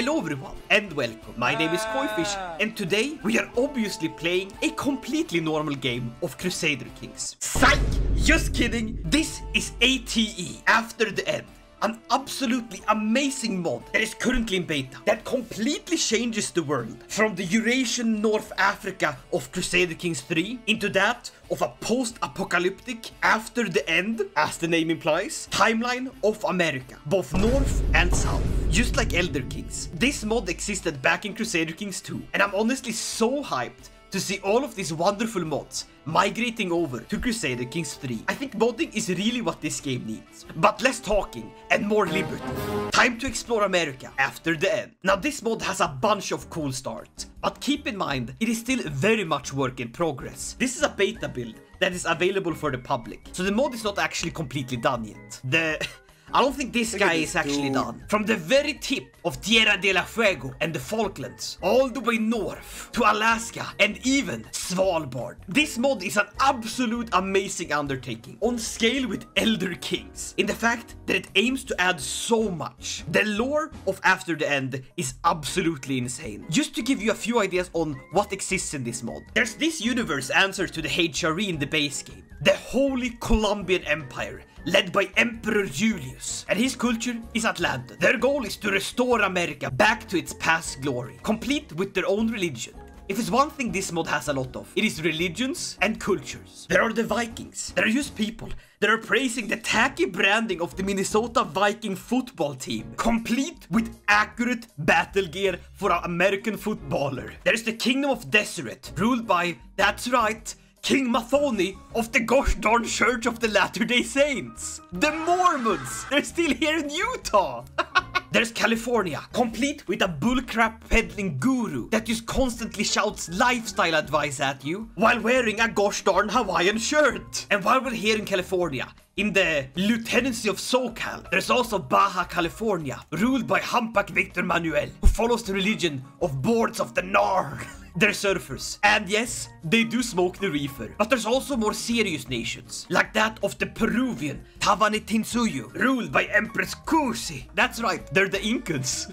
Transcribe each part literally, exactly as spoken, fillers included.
Hello everyone and welcome, my name is KoiFish and today we are obviously playing a completely normal game of Crusader Kings. Psych! Just kidding, this is A T E, After the End. An absolutely amazing mod that is currently in beta that completely changes the world from the Eurasian North Africa of Crusader Kings three into that of a post-apocalyptic, after the end, as the name implies, timeline of America, both north and south, just like Elder Kings. This mod existed back in Crusader Kings two, and I'm honestly so hyped to see all of these wonderful mods migrating over to Crusader Kings three. I think modding is really what this game needs, but less talking and more liberty. Time to explore America after the end. Now this mod has a bunch of cool starts, but keep in mind it is still very much work in progress. This is a beta build that is available for the public, so the mod is not actually completely done yet. The... I don't think this guy is actually done. From the very tip of Tierra del Fuego and the Falklands, all the way north to Alaska and even Svalbard. This mod is an absolute amazing undertaking, on scale with Elder Kings, in the fact that it aims to add so much. The lore of After the End is absolutely insane. Just to give you a few ideas on what exists in this mod. There's this universe answer to the H R E in the base game, the Holy Colombian Empire, led by Emperor Julius, and his culture is Atlanta. Their goal is to restore America back to its past glory, complete with their own religion. If it's one thing this mod has a lot of, it is religions and cultures. There are the Vikings. There are just people that are praising the tacky branding of the Minnesota Viking football team, complete with accurate battle gear for an American footballer. There's the Kingdom of Deseret, ruled by, that's right, King Mathoni of the gosh darn Church of the Latter-day Saints. The Mormons, they're still here in Utah. There's California, complete with a bullcrap peddling guru that just constantly shouts lifestyle advice at you while wearing a gosh darn Hawaiian shirt. And while we're here in California, in the lieutenancy of SoCal, there's also Baja California, ruled by Hampak Victor Manuel, who follows the religion of boards of the Norg. They're surfers, and yes, they do smoke the reefer. But there's also more serious nations, like that of the Peruvian Tawantinsuyu, ruled by Empress Cusi. That's right, they're the Incans.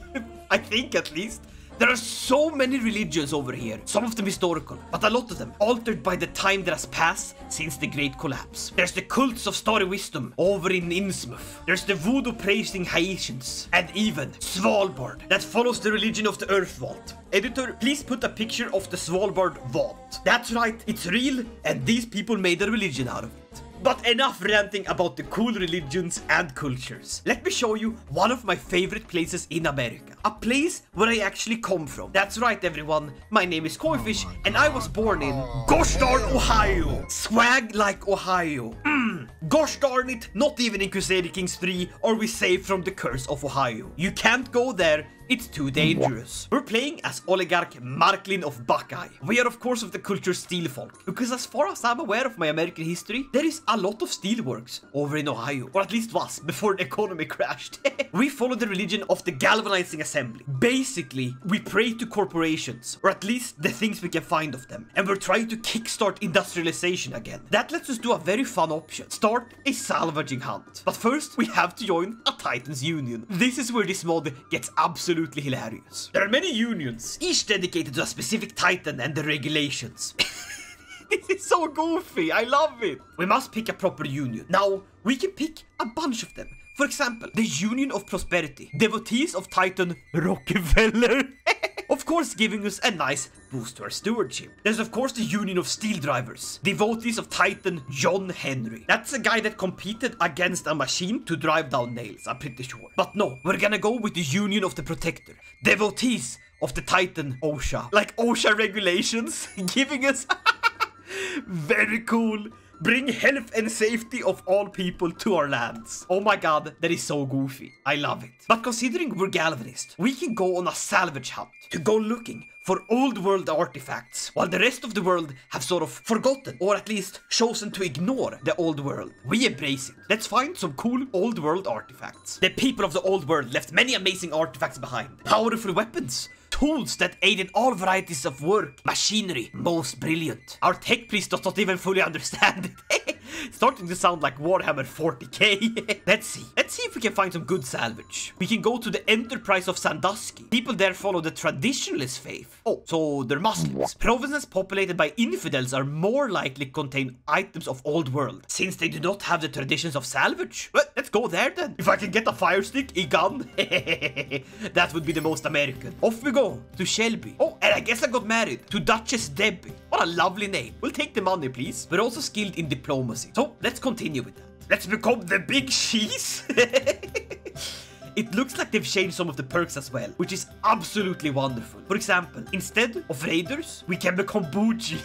I think, at least. There are so many religions over here, some of them historical, but a lot of them altered by the time that has passed since the Great Collapse. There's the cults of Starry Wisdom over in Innsmouth. There's the voodoo-praising Haitians, and even Svalbard, that follows the religion of the Earth Vault. Editor, please put a picture of the Svalbard vault. That's right, it's real, and these people made a religion out of it. But enough ranting about the cool religions and cultures. Let me show you one of my favorite places in America. A place where I actually come from. That's right everyone, my name is KoiFish oh and I was born in gosh darn Ohio. Swag like Ohio. Mm. Gosh darn it, not even in Crusader Kings three are we saved from the curse of Ohio. You can't go there. It's too dangerous. We're playing as oligarch Marklin of Buckeye. We are of course of the culture steel folk, because as far as I'm aware of my American history, there is a lot of steelworks over in Ohio, or at least was before the economy crashed. We follow the religion of the galvanizing assembly. Basically, we pray to corporations, or at least the things we can find of them, and we're trying to kickstart industrialization again. That lets us do a very fun option: start a salvaging hunt. But first, we have to join a Titans union. This is where this mod gets absolutely hilarious. There are many unions, each dedicated to a specific titan and the regulations. This is so goofy, I love it. We must pick a proper union. Now, we can pick a bunch of them. For example, the Union of Prosperity, devotees of Titan Rockefeller. Of course, giving us a nice boost to our stewardship. There's of course the Union of Steel Drivers, devotees of Titan John Henry. That's a guy that competed against a machine to drive down nails, I'm pretty sure. But no, we're gonna go with the Union of the Protector, devotees of the Titan OSHA. Like OSHA regulations, giving us very cool. Bring health and safety of all people to our lands. Oh my god, that is so goofy. I love it. But considering we're galvanists, we can go on a salvage hunt to go looking for old world artifacts, while the rest of the world have sort of forgotten, or at least chosen to ignore the old world. We embrace it. Let's find some cool old world artifacts. The people of the old world left many amazing artifacts behind. Powerful weapons, tools that aid in all varieties of work, machinery, most brilliant. Our tech priest does not even fully understand it. starting to sound like Warhammer forty K. Let's see. Let's see if we can find some good salvage. We can go to the Enterprise of Sandusky. People there follow the traditionalist faith. Oh, so they're Muslims. Provinces populated by infidels are more likely to contain items of old world, since they do not have the traditions of salvage. Well, let's go there then. If I can get a fire stick, a gun, that would be the most American. Off we go to Shelby. Oh, and I guess I got married to Duchess Debbie. What a lovely name. We'll take the money, please. We're also skilled in diplomacy, so let's continue with that. Let's become the big cheese. It looks like they've changed some of the perks as well, which is absolutely wonderful. For example, instead of raiders, we can become bougie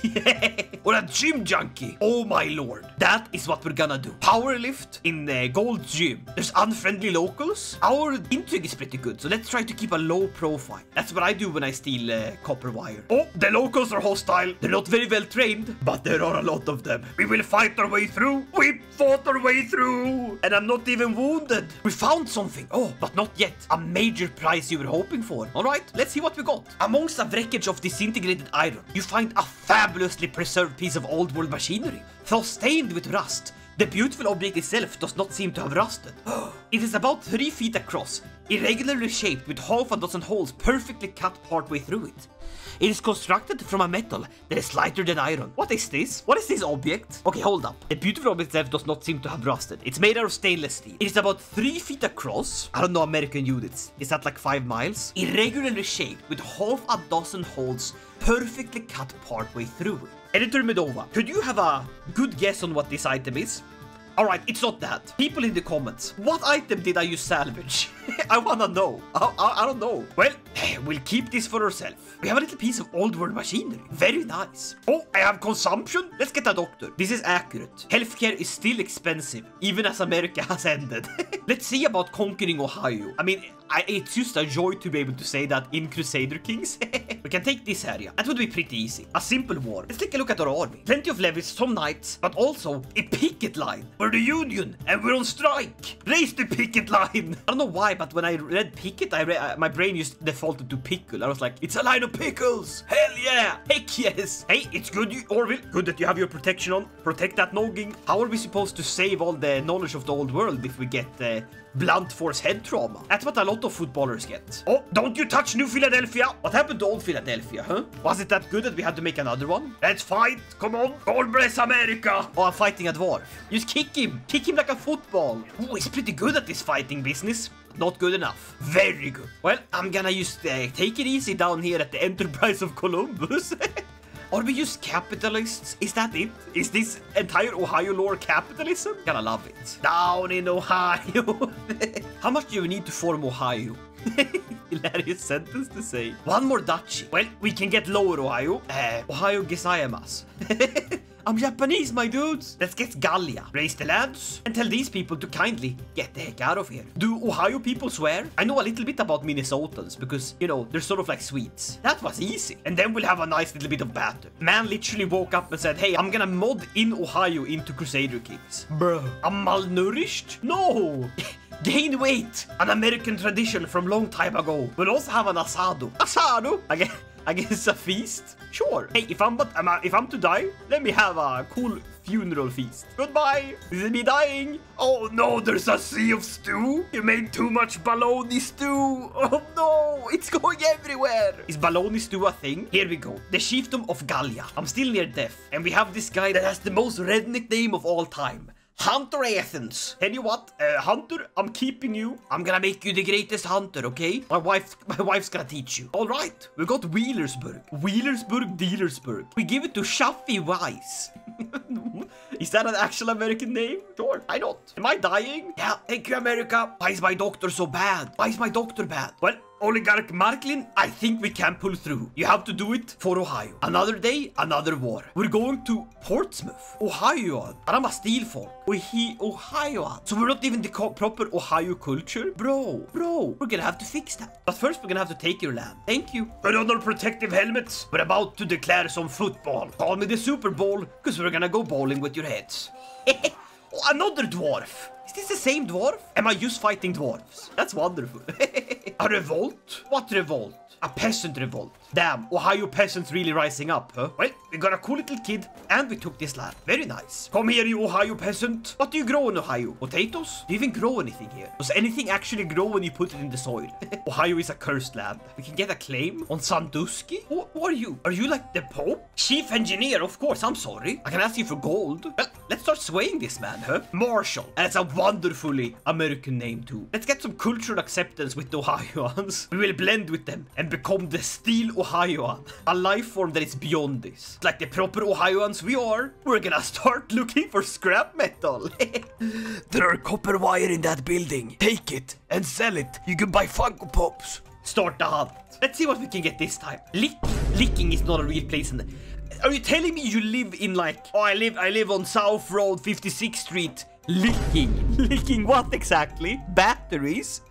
or a gym junkie. Oh my lord. That is what we're gonna do. Power lift in the gold gym. There's unfriendly locals. Our intrigue is pretty good, so let's try to keep a low profile. That's what I do when I steal uh, copper wire. Oh, the locals are hostile. They're not very well trained, but there are a lot of them. We will fight our way through. We fought our way through. And I'm not even wounded. We found something. Oh. But not yet. A major prize you were hoping for. Alright, let's see what we got. Amongst a wreckage of disintegrated iron, you find a fabulously preserved piece of old world machinery, though stained with rust. The beautiful object itself does not seem to have rusted. It is about three feet across, irregularly shaped with half a dozen holes perfectly cut partway through it. It is constructed from a metal that is lighter than iron. What is this? What is this object? Okay, hold up. The beautiful object itself does not seem to have rusted. It's made out of stainless steel. It is about three feet across. I don't know American units. Is that like five miles? Irregularly shaped with half a dozen holes perfectly cut partway through it. Editor Medova, could you have a good guess on what this item is? Alright, it's not that. People in the comments, what item did I use salvage? I wanna know. I, I, I don't know. Well, we'll keep this for ourselves. We have a little piece of old world machinery. Very nice. Oh, I have consumption? Let's get a doctor. This is accurate. Healthcare is still expensive, even as America has ended. Let's see about conquering Ohio. I mean, I, it's just a joy to be able to say that in Crusader Kings. We can take this area. That would be pretty easy. A simple war. Let's take a look at our army. Plenty of levies, some knights, but also a picket line. We're the Union and we're on strike. Raise the picket line. I don't know why, but when I read picket, I re uh, my brain just defaulted to pickle. I was like, it's a line of pickles. Hell yeah. Heck yes. Hey, it's good, you, Orville. Good that you have your protection on. Protect that noggin. How are we supposed to save all the knowledge of the old world if we get... Uh, blunt force head trauma? That's what a lot of footballers get. Oh, don't you touch New Philadelphia! What happened to Old Philadelphia, huh? Was it that good that we had to make another one? Let's fight! Come on! God bless America! Oh, I'm fighting a dwarf. Just kick him! Kick him like a football! Oh, he's pretty good at this fighting business. Not good enough. Very good. Well, I'm gonna just uh, take it easy down here at the Enterprise of Columbus. Are we just capitalists? Is that it? Is this entire Ohio lore capitalism? Gonna love it. Down in Ohio. How much do you need to form Ohio? Hilarious sentence to say. One more duchy. Well, we can get lower Ohio. Uh, Ohio gesaimasu. I'm Japanese, my dudes. Let's get Gallia. Raise the lads and tell these people to kindly get the heck out of here. Do Ohio people swear? I know a little bit about Minnesotans because, you know, they're sort of like Swedes. That was easy. And then we'll have a nice little bit of battle. Man literally woke up and said, hey, I'm gonna mod in Ohio into Crusader Kings. Bro, I'm malnourished? No. Gain weight. An American tradition from long time ago. We'll also have an asado. Asado? Again. I guess a feast? Sure. Hey, if I'm, but, if I'm to die, let me have a cool funeral feast. Goodbye. This is me dying. Oh no, there's a sea of stew. You made too much baloney stew. Oh no, it's going everywhere. Is baloney stew a thing? Here we go. The chiefdom of Gallia. I'm still near death. And we have this guy that has the most redneck name of all time. Hunter Athens. Tell you what, uh, Hunter, I'm keeping you. I'm gonna make you the greatest hunter, okay? My wife, my wife's gonna teach you. All right, we got Wheelersburg. Wheelersburg, Dealersburg. We give it to Shafi Wise. Is that an actual American name? Sure, why not? Am I dying? Yeah, thank you, America. Why is my doctor so bad? Why is my doctor bad? Well, Oligarch Marklin, I think we can pull through. You have to do it for Ohio. Another day, another war. We're going to Portsmouth, Ohio. And I'm a steel folk. Ohio. So we're not even the proper Ohio culture? Bro, bro, we're gonna have to fix that. But first, we're gonna have to take your land. Thank you. Put on our protective helmets. We're about to declare some football. Call me the Super Bowl, because we're gonna go bowling with your heads. Another dwarf. Is this the same dwarf? Am I just fighting dwarves? That's wonderful. A revolt? What revolt? A peasant revolt. Damn, Ohio peasants really rising up, huh? Well, we got a cool little kid, and we took this land. Very nice. Come here, you Ohio peasant. What do you grow in Ohio? Potatoes? Do you even grow anything here? Does anything actually grow when you put it in the soil? Ohio is a cursed land. We can get a claim on Sandusky? Who, who are you? Are you like the Pope? Chief engineer, of course. I'm sorry. I can ask you for gold. Well, let's start swaying this man, huh? Marshall. And it's a wonderfully American name, too. Let's get some cultural acceptance with the Ohioans. We will blend with them and become the steel Ohioan. A life form that is beyond this. Like the proper Ohioans we are, we're gonna start looking for scrap metal. There are copper wire in that building. Take it and sell it. You can buy Funko Pops. Start the hunt. Let's see what we can get this time. Lick Licking is not a real place in the... Are you telling me you live in like... Oh, I live, I live on South Road, fifty-sixth Street. Licking. Licking what exactly? Batteries?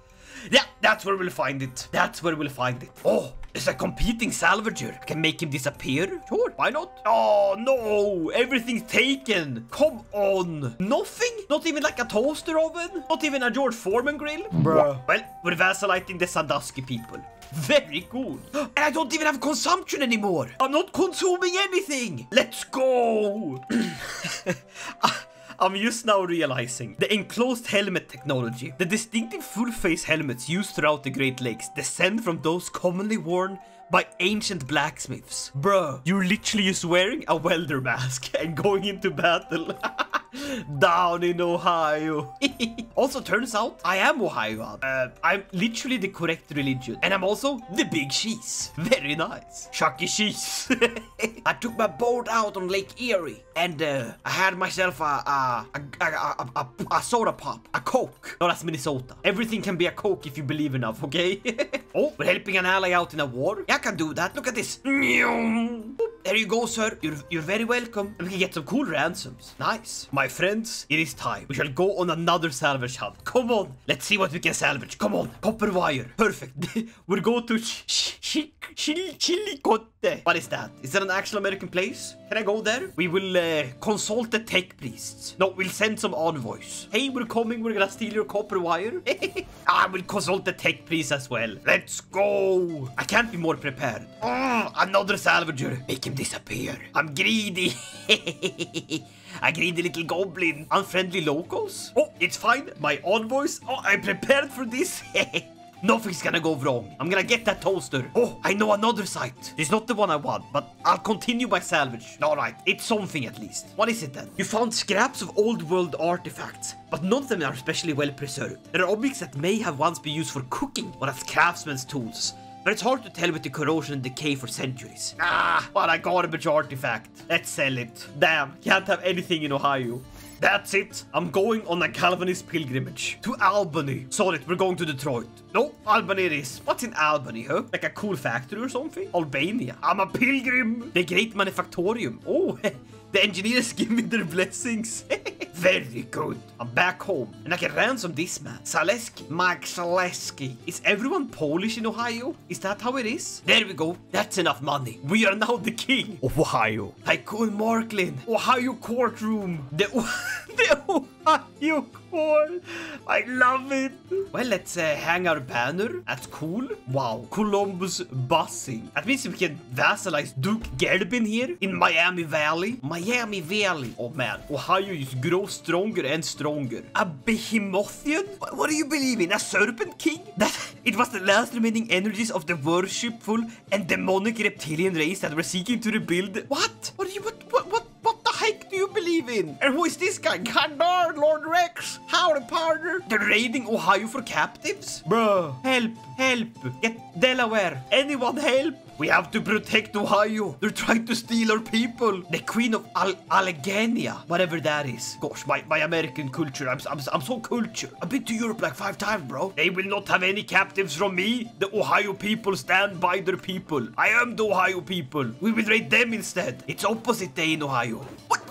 Yeah, that's where we'll find it. That's where we'll find it. Oh, there's a competing salvager. I can make him disappear. Sure, why not? Oh, no. Everything's taken. Come on. Nothing? Not even like a toaster oven? Not even a George Foreman grill? Bruh. Well, we're vassalating the Sandusky people. Very cool. And I don't even have consumption anymore. I'm not consuming anything. Let's go. I'm just now realizing the enclosed helmet technology. The distinctive full-face helmets used throughout the Great Lakes descend from those commonly worn by ancient blacksmiths. Bro, you're literally just wearing a welder mask and going into battle. Down in Ohio. Also, turns out I am Ohioan. Uh, I'm literally the correct religion. And I'm also the big cheese. Very nice. Chucky cheese. I took my boat out on Lake Erie. And uh, I had myself a, a, a, a, a, a, a soda pop. A Coke. No, that's Minnesota. Everything can be a Coke if you believe enough, okay? Oh, we're helping an ally out in a war? Yeah, I can do that. Look at this. There you go, sir. You're, you're very welcome. And we can get some cool ransoms. Nice. My friends, it is time. We shall go on another salvage hunt. Come on. Let's see what we can salvage. Come on. Copper wire. Perfect. We'll go to ch ch ch Chilicote. What is that? Is that an actual American place? Can I go there? We will uh, consult the tech priests. No, we'll send some envoys. Hey, we're coming. We're gonna steal your copper wire. I will consult the tech priests as well. Let's go. I can't be more prepared. Oh, another salvager. Make him disappear. I'm greedy. I greedy little goblin. Unfriendly locals? Oh, it's fine. My envoys. Oh, I'm prepared for this. Nothing's gonna go wrong. I'm gonna get that toaster. Oh, I know another site. It's not the one I want, but I'll continue my salvage. Alright, it's something at least. What is it then? You found scraps of old world artifacts, but none of them are especially well preserved. There are objects that may have once been used for cooking or as craftsmen's tools, but it's hard to tell with the corrosion and decay for centuries. Ah, what a garbage artifact. Let's sell it. Damn, can't have anything in Ohio. That's it. I'm going on a Calvinist pilgrimage to Albany. Sorry, we're going to Detroit. No, Albany it is. What's in Albany, huh? Like a cool factory or something? Albania. I'm a pilgrim. The Great Manufactorium. Oh, the engineers give me their blessings. Very good. I'm back home. And I can ransom this man. Zaleski. Mike Zaleski. Is everyone Polish in Ohio? Is that how it is? There we go. That's enough money. We are now the king of Ohio. Tycoon Marklin. Ohio courtroom. The, the Ohio court. I love it. Well, let's uh, hang our banner. That's cool. Wow. Columbus busing. That means we can vassalize Duke Gerbin here in Miami Valley. Miami Valley. Oh, man. Ohio is grow stronger and stronger. A behemothian? What do you believe in? A serpent king? That it was the last remaining energies of the worshipful and demonic reptilian race that were seeking to rebuild. What? What do you what what what what the heck do you believe in? And who is this guy? God darn, Lord Rex! Howdy, partner! They're raiding Ohio for captives? Bro, help, help! Get Delaware! Anyone help! We have to protect Ohio. They're trying to steal our people. The Queen of Al Alleghenia, whatever that is. Gosh, my, my American culture. I'm, I'm, I'm so cultured. I've been to Europe like five times, bro. They will not have any captives from me. The Ohio people stand by their people. I am the Ohio people. We will raid them instead. It's opposite day in Ohio. What?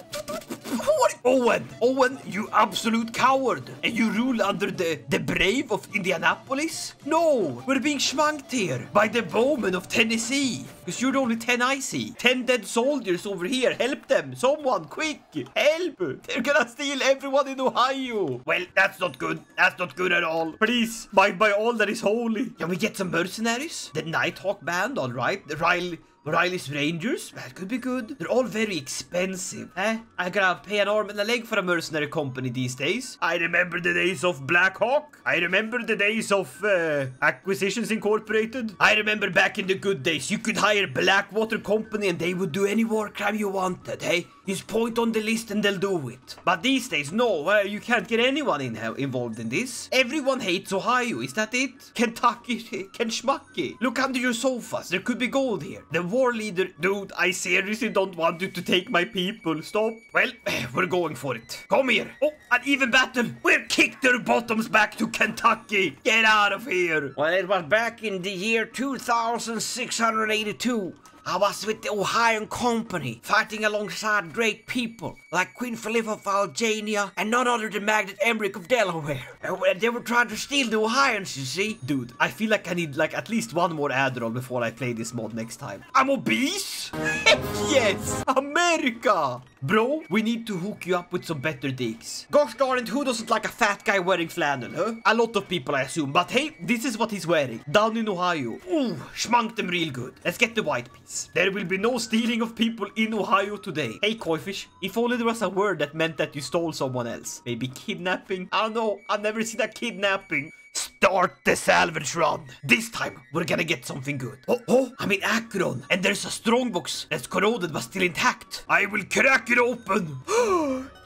What? Owen, Owen, you absolute coward. And you rule under the, the brave of Indianapolis? No, we're being schmanked here by the bowmen of Tennessee. Because you're only ten I see. ten dead soldiers over here. Help them. Someone, quick. Help. They're gonna steal everyone in Ohio. Well, that's not good. That's not good at all. Please, by, by all that is holy. Can we get some mercenaries? The Nighthawk Band, all right. The Riley... Riley's Rangers? That could be good. They're all very expensive. Eh? I gotta pay an arm and a leg for a mercenary company these days. I remember the days of Black Hawk. I remember the days of uh, Acquisitions Incorporated. I remember back in the good days, you could hire Blackwater Company and they would do any war crime you wanted, hey? Just point on the list and they'll do it. But these days, no, uh, you can't get anyone in involved in this. Everyone hates Ohio, is that it? Kentucky, Kentucky. Look under your sofas, there could be gold here. The war leader... Dude, I seriously don't want you to take my people, stop. Well, we're going for it. Come here. Oh, an even battle. We'll kick their bottoms back to Kentucky. Get out of here. Well, it was back in the year two thousand six hundred eighty-two. I was with the Ohio Company, fighting alongside great people like Queen Philippa of Algeria and none other than Magnet Emmerich of Delaware. And they were trying to steal the Ohioans, you see. Dude, I feel like I need like at least one more Adderall before I play this mod next time. I'm obese? Yes! America! Bro, we need to hook you up with some better digs. Gosh darn it, who doesn't like a fat guy wearing flannel, huh? A lot of people, I assume. But hey, this is what he's wearing. Down in Ohio. Ooh, schmunked them real good. Let's get the white piece. There will be no stealing of people in Ohio today. Hey, KoiFish, if only there was a word that meant that you stole someone else. Maybe kidnapping? I don't know. I've never seen a kidnapping. Start the salvage run. This time, we're gonna get something good. Oh, oh, I'm in Akron, and there's a strongbox that's corroded but still intact. I will crack it open.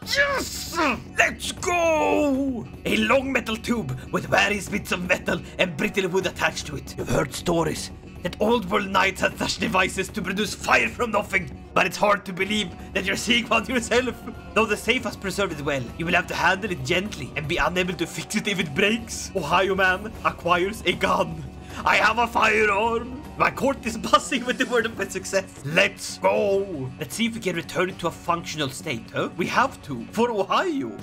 Yes! Let's go! A long metal tube with various bits of metal and brittle wood attached to it. You've heard stories that old world knights had such devices to produce fire from nothing. But it's hard to believe that you're seeing one yourself. Though the safe has preserved it well, you will have to handle it gently and be unable to fix it if it breaks. Ohio man acquires a gun. I have a firearm. My court is buzzing with the word of my success. Let's go. Let's see if we can return it to a functional state, huh? We have to, for Ohio.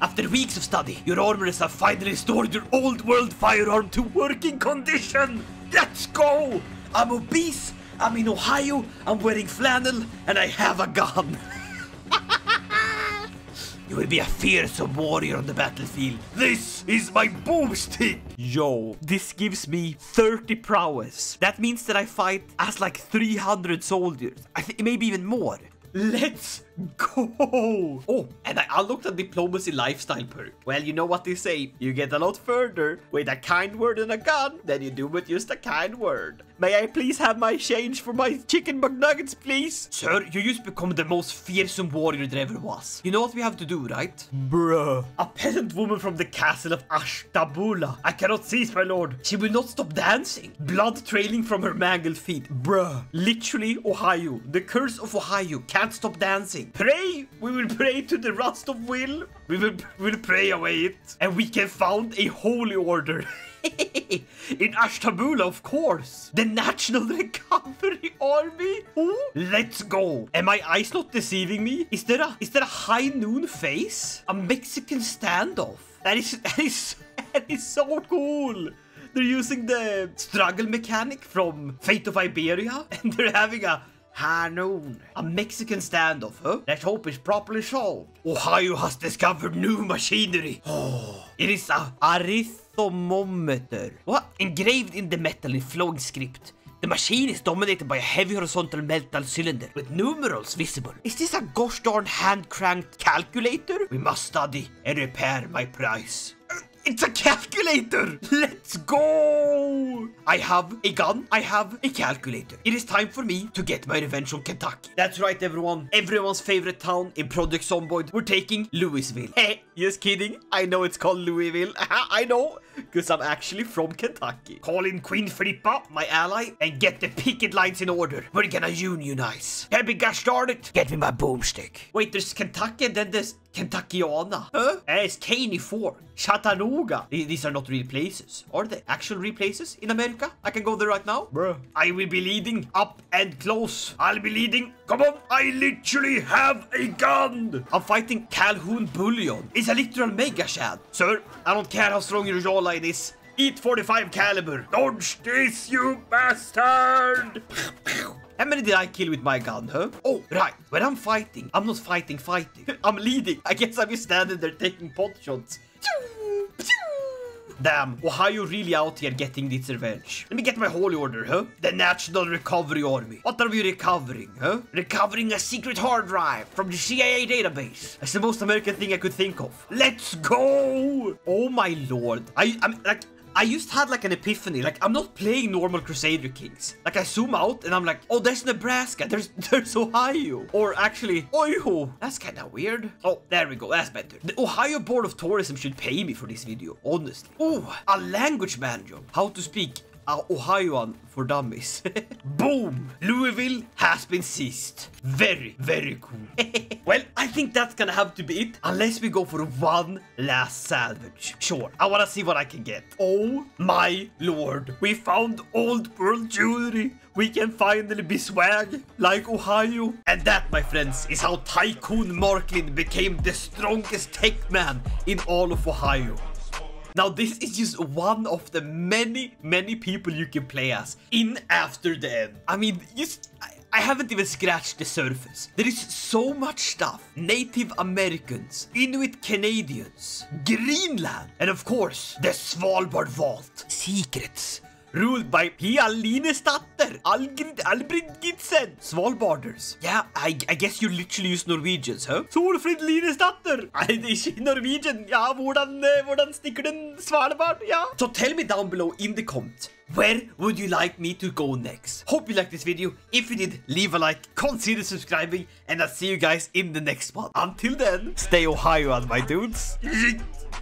After weeks of study, your armorers have finally restored your old world firearm to working condition. Let's go! I'm obese, I'm in Ohio, I'm wearing flannel, and I have a gun. You will be a fearsome warrior on the battlefield. This is my boomstick! Yo, this gives me thirty prowess. That means that I fight as like three hundred soldiers. I think maybe even more. Let's go! Oh, and I unlocked a diplomacy lifestyle perk. Well, you know what they say. You get a lot further with a kind word and a gun than you do with just a kind word. May I please have my change for my chicken McNuggets, please? Sir, you just become the most fearsome warrior there ever was. You know what we have to do, right? Bruh. A peasant woman from the castle of Ashtabula. I cannot cease, my lord. She will not stop dancing. Blood trailing from her mangled feet. Bruh. Literally, Ohio. The curse of Ohio. Can't stop dancing. Pray, we will pray to the rust of will. We will we'll pray away it. And we can found a holy order. In Ashtabula, of course. The National Recovery Army. Ooh. Let's go. Am my eyes not deceiving me? Is there a, is there a high noon face? A Mexican standoff. That is, that is, that is so cool. They're using the struggle mechanic from Fate of Iberia. And they're having a... Hanoon. A Mexican standoff, huh? Let's hope it's properly solved. Ohio has discovered new machinery. Oh, it is a arithmometer. What? Engraved in the metal in flowing script. The machine is dominated by a heavy horizontal metal cylinder with numerals visible. Is this a gosh darn hand-cranked calculator? We must study and repair my prize. It's a calculator! Let's go! I have a gun. I have a calculator. It is time for me to get my revenge on Kentucky. That's right, everyone. Everyone's favorite town in Project Zomboid. We're taking Louisville. Hey, just kidding. I know it's called Louisville. I know, because I'm actually from Kentucky. Call in Queen Frippa, my ally, and get the picket lines in order. We're gonna unionize. Happy gosh darn it. Get me my boomstick. Wait, there's Kentucky and then there's... Kentuckiana. Huh? It's Caney Fork. Chattanooga. These are not real places. Are they? Actual real places in America? I can go there right now. Bruh. I will be leading up and close. I'll be leading Come on, I literally have a gun! I'm fighting Calhoun Bullion. It's a literal mega shad. Sir, I don't care how strong your jawline is. Eat forty-five caliber. Dodge this, you bastard! How many did I kill with my gun, huh? Oh, right. When I'm fighting, I'm not fighting fighting. I'm leading. I guess I'm just standing there taking pot shots. Damn, Ohio really out here getting its revenge. Let me get my holy order, huh? The National Recovery Army. What are we recovering, huh? Recovering a secret hard drive from the C I A database. That's the most American thing I could think of. Let's go! Oh my lord. I, I'm like... I just had like an epiphany. Like, I'm not playing normal Crusader Kings. Like, I zoom out and I'm like, oh, there's Nebraska. There's there's Ohio. Or actually, Ohio. That's kind of weird. Oh, there we go. That's better. The Ohio Board of Tourism should pay me for this video, honestly. Oh, a language manual. How to speak Uh, Ohioan for dummies. Boom! Louisville has been seized. Very, very cool. Well, I think that's gonna have to be it. Unless we go for one last salvage. Sure, I wanna see what I can get. Oh my lord. We found old world jewelry. We can finally be swag like Ohio. And that, my friends, is how Tycoon Marklin became the strongest tech man in all of Ohio. Now, this is just one of the many, many people you can play as in After the End. I mean, just, I, I haven't even scratched the surface. There is so much stuff. Native Americans, Inuit Canadians, Greenland, and of course, the Svalbard Vault. Secrets. Ruled by Pia Linestatter, Albrid Gidsen, Svalbarders. Yeah, I, I guess you literally use Norwegians, huh? Solfrid Linestatter! I is Norwegian. Ja, hvordan, hvordan sticker den Svalbard? Ja. So tell me down below in the comment, where would you like me to go next? Hope you liked this video. If you did, leave a like, consider subscribing, and I'll see you guys in the next one. Until then, stay Ohioan, my dudes.